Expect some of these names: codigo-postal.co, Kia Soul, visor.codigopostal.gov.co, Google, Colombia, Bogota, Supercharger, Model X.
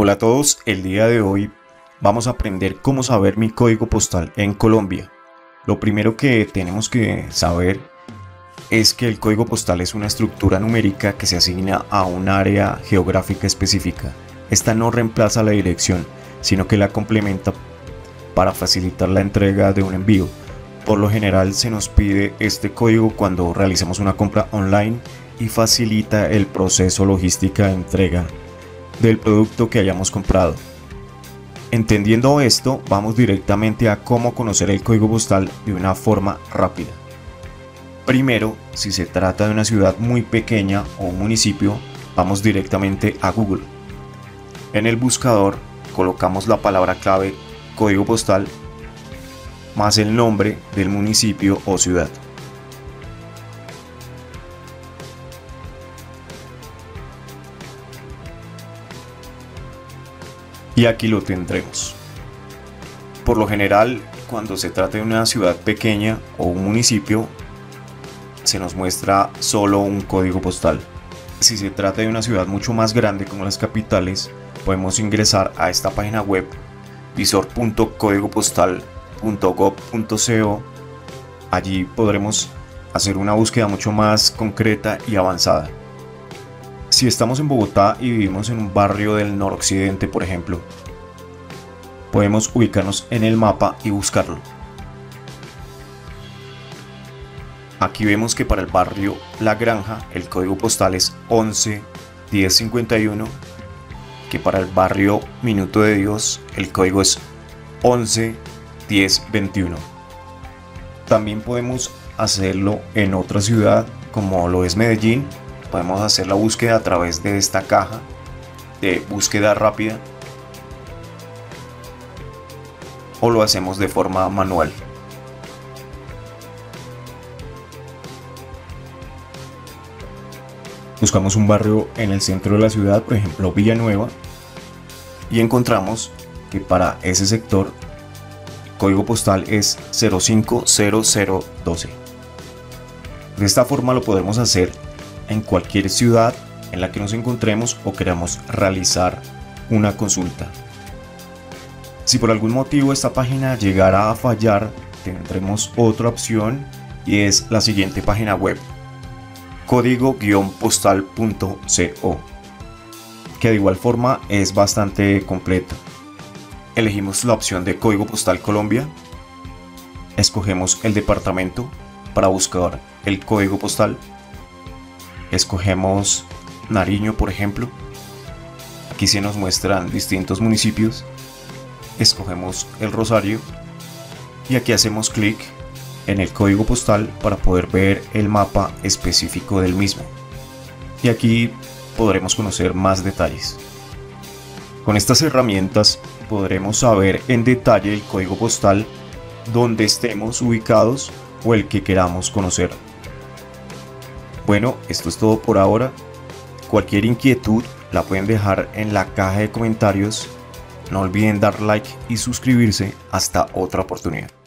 Hola a todos, el día de hoy vamos a aprender cómo saber mi código postal en Colombia. Lo primero que tenemos que saber es que el código postal es una estructura numérica que se asigna a un área geográfica específica. Esta no reemplaza la dirección, sino que la complementa para facilitar la entrega de un envío. Por lo general se nos pide este código cuando realizamos una compra online y facilita el proceso logístico de entrega del producto que hayamos comprado. Entendiendo esto, vamos directamente a cómo conocer el código postal de una forma rápida. Primero, si se trata de una ciudad muy pequeña o un municipio, vamos directamente a Google. En el buscador colocamos la palabra clave código postal más el nombre del municipio o ciudad. Y aquí lo tendremos. Por lo general, cuando se trata de una ciudad pequeña o un municipio, se nos muestra solo un código postal. Si se trata de una ciudad mucho más grande como las capitales, podemos ingresar a esta página web visor.códigopostal.gov.co. Allí podremos hacer una búsqueda mucho más concreta y avanzada. Si estamos en Bogotá y vivimos en un barrio del noroccidente, por ejemplo, podemos ubicarnos en el mapa y buscarlo. Aquí vemos que para el barrio La Granja el código postal es 111051, que para el barrio Minuto de Dios el código es 111021. También podemos hacerlo en otra ciudad como lo es Medellín. Podemos hacer la búsqueda a través de esta caja de búsqueda rápida o lo hacemos de forma manual. Buscamos un barrio en el centro de la ciudad, por ejemplo Villanueva, y encontramos que para ese sector el código postal es 050012. De esta forma lo podemos hacer en cualquier ciudad en la que nos encontremos o queramos realizar una consulta. Si por algún motivo esta página llegara a fallar, tendremos otra opción y es la siguiente página web, código-postal.co, que de igual forma es bastante completa. Elegimos la opción de Código Postal Colombia, escogemos el departamento para buscar el código postal. Escogemos Nariño, por ejemplo. Aquí se nos muestran distintos municipios. Escogemos el Rosario y aquí hacemos clic en el código postal para poder ver el mapa específico del mismo. Y aquí podremos conocer más detalles. Con estas herramientas podremos saber en detalle el código postal donde estemos ubicados o el que queramos conocer. Bueno, esto es todo por ahora. Cualquier inquietud la pueden dejar en la caja de comentarios. No olviden dar like y suscribirse. Hasta otra oportunidad.